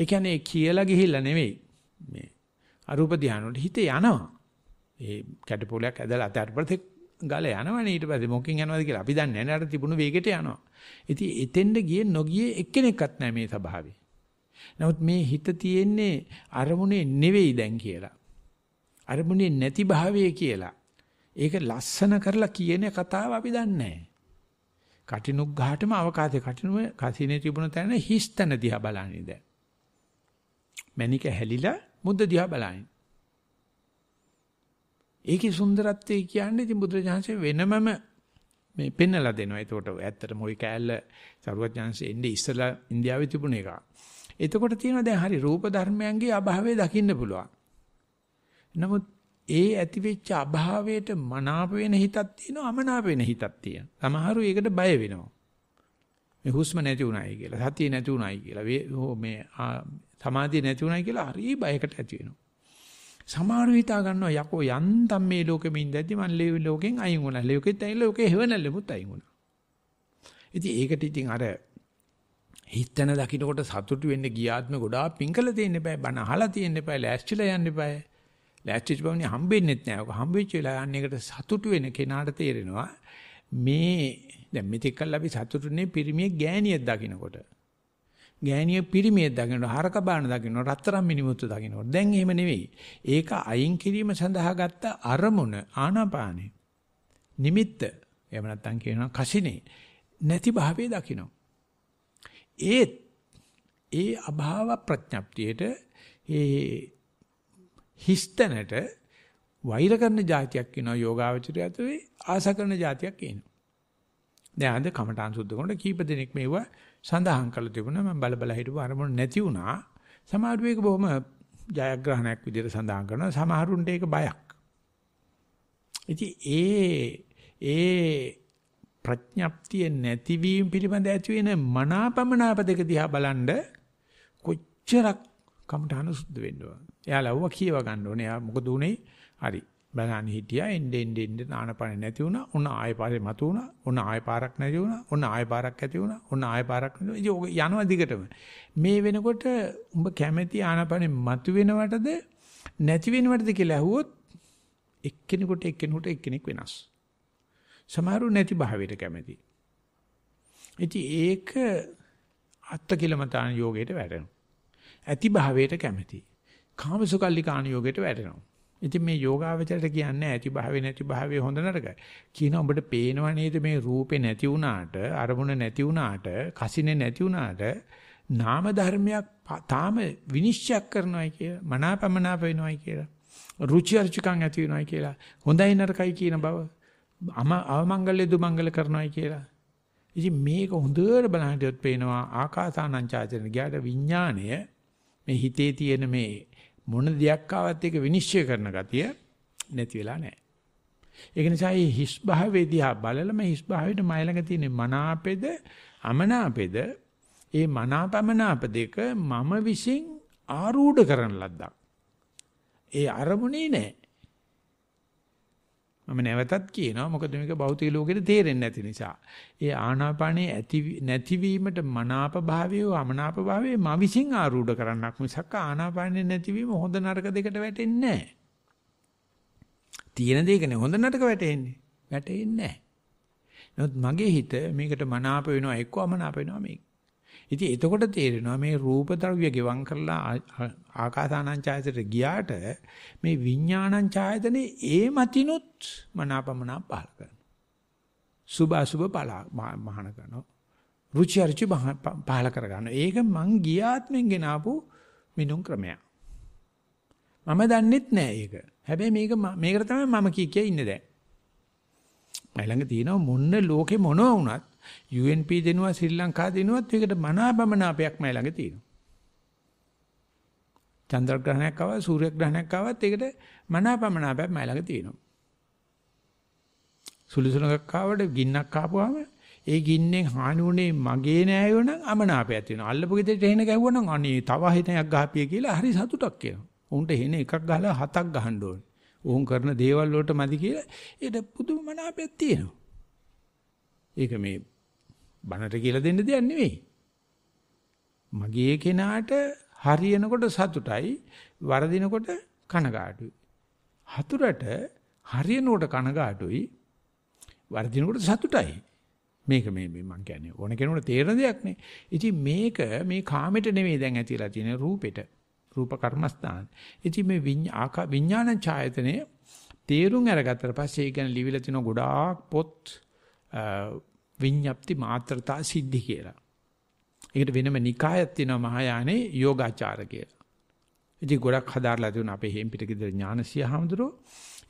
ඒ කියන්නේ කියලා ගිහිල්ලා නෙමෙයි. මේ අරූප ධානය වලට හිත යනවා. ඒ කැටපොලයක් ඇදලා අතට පස්සේ ගල යනවනේ ඊට පස්සේ මොකකින් යනවද කියලා අපි දන්නේ නැහැ. අර තිබුණු වේගෙට යනවා. ඉතින් එතෙන්ද ගියේ නොගියේ එක්කෙනෙක්වත් නැහැ මේ ස්වභාවේ. නමුත් මේ හිත තියෙන්නේ අරමුණේ නෙවෙයි දැන් කියලා. අරමුණේ නැති භාවයේ කියලා. ඒක ලස්සන කරලා කියන කතාව අපි දන්නේ නැහැ. කටිනුග්ඝාටම අවකාශයේ කටිනුම කසිනේ තිබුණ තැන හිස් තැන දිහා බලන්නේ දැන්. මණික හැලිලා මුද්ද දිහා බලන්නේ. ඒකේ සුන්දරත්වය කියන්නේ ඉතින් බුදුරජාණන්සේ වෙනමම මේ පෙන්නලා දෙනවා. ඒකට ඇත්තටම ওই කෑල්ල සරුවඥාන්සේ එන්නේ ඉස්සලා ඉන්දියාවේ තිබුණ එක. එතකොට තියෙනවා දැන් හරි රූප ධර්මයන්ගේ අභාවය දකින්න පුළුවන්. නමුත් ඒ ඇතිවෙච්ච අභාවයට මනාප වෙන හිතක් තියෙනවා අමනාප වෙන හිතක් තියෙනවා. සමහරු ඒකට බය වෙනවා. මේ හුස්ම නැති උනායි කියලා, සතිය නැති උනායි කියලා, මේ සමාධිය නැති උනායි කියලා හරි බයකට ඇති වෙනවා. සමහරු හිතා ගන්නවා යකෝ යන්තම් මේ ලෝකෙම ඉඳද්දි මම ලෝකෙන් අයින් වුණා. ලෝකෙත් ඇයි ලෝකේ හැවනල්ලෙමුත් අයින් වුණා. ඉතින් ඒකට ඉතින් අර හිතන දකින්නකොට සතුටු වෙන්න ගියාත්ම ගොඩාක් පිංකල තියෙන්න එපා, බන අහලා තියෙන්න එපා, ලෑස්තිලා යන්න එපා. ලැස්තිච් බවනේ හම්බෙන්නෙත් නෑ. ඔක හම්බෙච්ච වෙලා අනේකට සතුටු වෙන කෙනාට තේරෙනවා මේ දැන් මෙතෙක් කල් අපි සතුටුනේ පිරිමියෙක් ගෑණියෙක් දකින්නකොට. ගෑණියෙ පිරිමියෙක් දකින්නකොට හරක බාන දකින්නකොට රත්තරන් මිනිමුත්තු දකින්නකොට. දැන් එහෙම නෙවෙයි. ඒක අයින් කිරීම සඳහා ගත්ත අරමුණ ආනාපානෙ. නිමිත්ත. එහෙම නැත්තම් කියනවා කසිනේ. නැති භාවයේ දකින්න. ඒ අභාව ප්‍රඥප්තියට හිස්තැනට වෛර කරන જાතියක් වෙනවා යෝගාවචරය ඇතුලේ ආශා කරන જાතියක් වෙනවා. දැන් අද කමඨාන් සුද්ධ කරනකොට කීප දෙනෙක් මේව සඳහන් කරලා තිබුණා. මම බලබල හිටපු අරමුණ නැති වුණා. සමහර වෙලාවක බොහොම ජයග්‍රහණයක් විදිහට සඳහන් කරනවා. සමහරුන්ට ඒක බයක්. ඉතින් ඒ ප්‍රඥප්තිය නැතිවීම පිළිබඳ ඇති වෙන මනාපමනාප දෙක දිහා බලනද කොච්චරක් කමඨාන සුද්ධ වෙන්නවද? එයා ලව්ව කියව ගන්න ඕනේ. එයා මොකද උනේ? හරි. බලන්න හිටියා එන්නේ නානපණ නැති වුණා. උන ආයෙ පාරේ මතු වුණා. උන ආයෙ පාරක් නැති වුණා. උන ආයෙ පාරක් ඇති වුණා. උන ආයෙ පාරක් නැති වුණා. ඉතින් ඔය යනවා දිගටම. මේ වෙනකොට උඹ කැමැති ආනපණේ මතු වෙනවටද නැති වෙනවටද කියලා අහුවොත් එක්කෙනෙකුට එක්කෙනෙක් වෙනස්. සමහරු නැති භාවයට කැමැති. ඉතින් ඒක අත්තකිලමතාන යෝගයට වැටෙනවා. ඇති භාවයට කැමැති. කාමසුකල්ලිකාණ යෝගයට වැටෙනවා. ඉතින් මේ යෝගාවචරයට කියන්නේ ඇති භාවේ නැති භාවේ හොඳ නරක. කියනවා ඔබට පේනව නේද මේ රූපේ නැති වුණාට, අරමුණ නැති වුණාට, කසිනේ නැති වුණාට නාම ධර්මයක් තාම විනිශ්චය කරනවායි කියලා, මනාපමනාප වෙනවායි කියලා, රුචි අරුචිකම් ඇති වෙනවායි කියලා, හොඳයි නරකයි කියන බව, අවමංගල්‍ය දුමංගල කරනවායි කියලා. ඉතින් මේක හොඳට බලන්න හිටියොත් පේනවා ආකාසානංචාචරණ ගියාට විඥාණය මේ හිතේ තියෙන මේ මොන දෙයක් ආවත් ඒක විනිශ්චය කරන ගතිය නැති වෙලා නැහැ. ඒක නිසා මේ හිස් භාවයේදී බලලම හිස් භාවයට මයි ළඟ තියෙන මනාපෙද අමනාපෙද ඒ මනාපමනාප දෙක මම විසින් ආරූඪ කරන ලද්දක්. ඒ අරමුණේ නැහැ. මම නැවතත් කියනවා මොකද මේක භෞතික ලෝකෙට තේරෙන්නේ නැති නිසා. ඒ ආනාපානයේ ඇති නැතිවීමට මනාප භාවය, අමනාප භාවය මා විසින් ආරූඪ කරන්නක් මිසක් ආනාපානයේ නැතිවීම හොඳ නරක දෙකට වැටෙන්නේ නැහැ. තියෙන දෙයකනේ හොඳ නරක වැටෙන්නේ. වැටෙන්නේ නැහැ. නමුත් මගේ හිත මේකට මනාප වෙනවා, එක්ක අමනාප වෙනවා මේක. ඉතින් එතකොට තේරෙනවා මේ රූප ද්‍රව්‍ය ගෙවම් කරලා ආකාසානං ඡායතනට ගියාට මේ විඥානං ඡායතනේ ඒ මතිනුත් මනාපමනා පහල කරනවා. සුභ අසුභ පහල කරනවා. රුචි අරුචි පහල කරගන්නවා. ඒක මං ගියාත්මෙන් ගෙනාවු මිනුම් ක්‍රමයක්. මම දන්නෙත් නෑ ඒක. හැබැයි මේකට තමයි මම කිය ඉන්නේ දැන්. මයි ළඟ තියෙනවා මොන්න ලෝකේ මොනවා වුණත් UNP දෙනවා ශ්‍රී ලංකා දෙනවත් ඒකට මනාපමනාපයක් මයි ළඟ තියෙනවා. චන්ද්‍රග්‍රහණයක් ආවා සූර්යග්‍රහණයක් ආවත් ඒකට මනාපමනාපයක් මයි ළඟ තියෙනවා. සුළුසුණක් ආවට ගින්නක් ආපුවාම ඒ ගින්නෙන් හානි වුණේ මගේ නෑයෝ නම් අමනාපයක් තියෙනවා. අල්ලපු ගෙදරට එහෙන ගැහුවනම් අනේ තව හිතයක් ගහපිය කියලා හරි සතුටක් එනවා. උන්ට එහෙන එකක් ගහලා හතක් ගහන්න ඕනේ. උන් කරන දේවල් වලට මදි කියලා ඒකට පුදුම මනාපයක් තියෙනවා. ඒක මේ බනට කියලා දෙන්න දෙයක් නෙවෙයි. මගේ කෙනාට හරියනකොට සතුටයි, වරදිනකොට කනගාටුයි. හතුරට හරියනකොට කනගාටුයි, වරදිනකොට සතුටයි. මේක මේ මං කියන්නේ ඕන කෙනෙකුට තේරෙන දෙයක් නේ. ඉතින් මේක මේ කාමෙට නෙමෙයි දැන් ඇතිලා තියෙන රූපෙට. රූප කර්මස්ථාන. ඉතින් මේ විඥාන ඡායතනේ තේරුම් අරගත්තට පස්සේ ඒ කියන්නේ ලිවිලා තිනෝ ගොඩාක් පොත් විඤ්ඤාප්ති මාත්‍රතා සිද්ධි කියලා. ඒකට වෙනම නිකායක් තියෙනවා මහායානේ යෝගාචාර කියලා. ඉතින් ගොඩක් හදාarලා තියෙනවා අපේ හේම්පිටකේ ඥානසිය හඳුරෝ.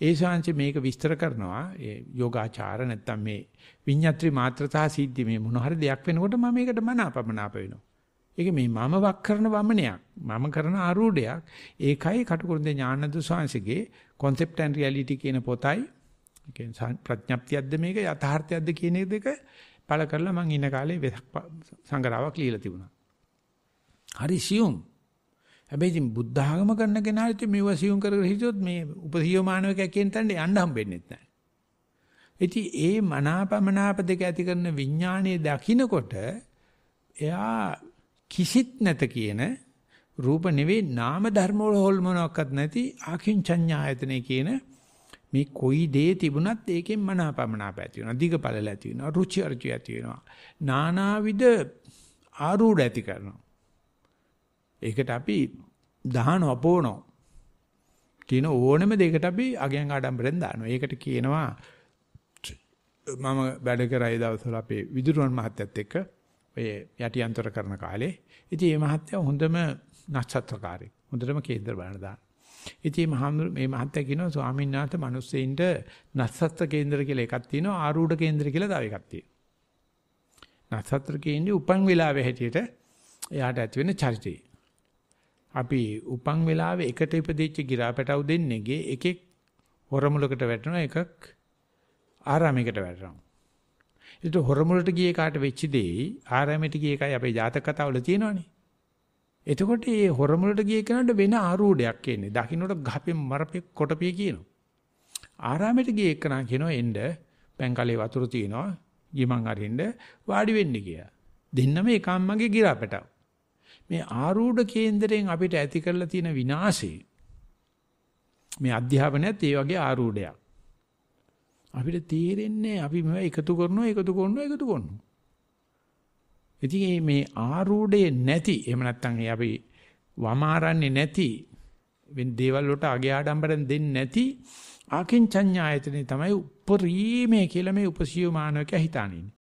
ඒ ශාංශ මේක විස්තර කරනවා. ඒ යෝගාචාර නැත්තම් මේ විඤ්ඤාත්‍රි මාත්‍රතා සිද්ධි මේ මොන හරි දෙයක් වෙනකොට මම මේකට මනාපමනාප වෙනවා. ඒක මේ මම වක් කරන වමනයක්. මම කරන ආරූඪයක්. ඒකයි කටුකුරුන්දේ ඥානද ශාංශගේ concept and reality කියන පොතයි කියන්නේ ප්‍රඥප්තියක්ද මේක යථාර්ථයක්ද කියන දෙක පළ කරලා මම ඉන්න කාලේ වෙසක් සංගරාවක් ලියලා තිබුණා. හරි සියුම්. හැබැයි ඉතින් බුද්ධ ආගම කරන කෙනාට මේව සියුම් කරගෙන හිටියොත් මේ උපසීව මානවකයා කියන තැනට යන්න හම්බෙන්නේ නැහැ. ඉතින් ඒ මනාපමනාප දෙක ඇති කරන විඥානයේ දකින්නකොට එයා කිසිත් නැත කියන රූප නෙවෙයි නාම ධර්ම වල හොල්මනක්වත් නැති ආකින්චඤ්ඤායතනේ කියන මේ කොයි දේ තිබුණත් ඒකෙන් මනාපමනාප ඇති වෙනවා. දිගපළල ඇති වෙනවා. රුචි අරුචි ඇති වෙනවා. නානාවිද ආරූඪ ඇති කරනවා. ඒකට අපි දහන අපෝනෝ කියන ඕනෙම දෙයකට අපි අගයන් ආඩම්බරෙන් දානවා. ඒකට කියනවා මම වැඩ කරයි දවස්වල අපේ විදුරුවන් මහත්තයත් එක්ක ඔය යටිඅන්තර කරන කාලේ ඉතින් මේ මහත්තයා හොඳම නක්ෂත්‍රකාරයෙක්. හොඳටම කේන්දර බලන දාන. ඉතින් මේ මහත්තයා කියනවා ස්වාමීන් වහන්සේ මිනිස්සෙයින්ට නස්සත්ත්‍ර කේන්දර කියලා එකක් තියෙනවා ආරූඪ කේන්දර කියලා තව එකක් තියෙනවා. නස්සත්ත්‍ර කේන්දරේ උපන් වෙලාවේ හැටියට එයාට ඇති වෙන චරිතය. අපි උපන් වෙලාවේ එකට ඉපදෙච්ච ගිරාපැටව දෙන්නේගේ එකෙක් හොරමුලකට වැටෙනවා එකක් ආරාමයකට වැටෙනවා. ඒත් හොරමුලට ගියේ කාට වෙච්ච දෙයි ආරාමයට ගිය එකයි අපේ ජාතක කතාවල තියෙනවනේ. එතකොට මේ හොරමුලට ගිය කෙනාට වෙන ආරූඩයක් එන්නේ. දකින්නට ගහපේ මරපේ කොටපේ කියනවා. ආරාමයට ගිය එකනා කියනවා එන්න පැන්කලේ වතුර තියනවා. ගිමන් අරින්න වාඩි වෙන්න කියලා. දෙන්නම එකම්මගේ ගිරාපටව. මේ ආරූඩ කේන්දරයෙන් අපිට ඇති කරලා තියෙන විනාශය. මේ අධ්‍යාපනයත් ඒ වගේ ආරූඩයක්. අපිට තේරෙන්නේ අපි මේවා එකතු කරනවා. ඉතින් මේ ආරූඩේ නැති එහෙම නැත්නම් ඒ අපි වමාරන්නේ නැති වෙන දේවල් වලට අගේ ආඩම්බරෙන් දෙන්නේ නැති ආකින්චඤ්ඤායතනේ තමයි උපරිමයේ කියලා මේ උපසීව මානවකයා හිතානින්නේ.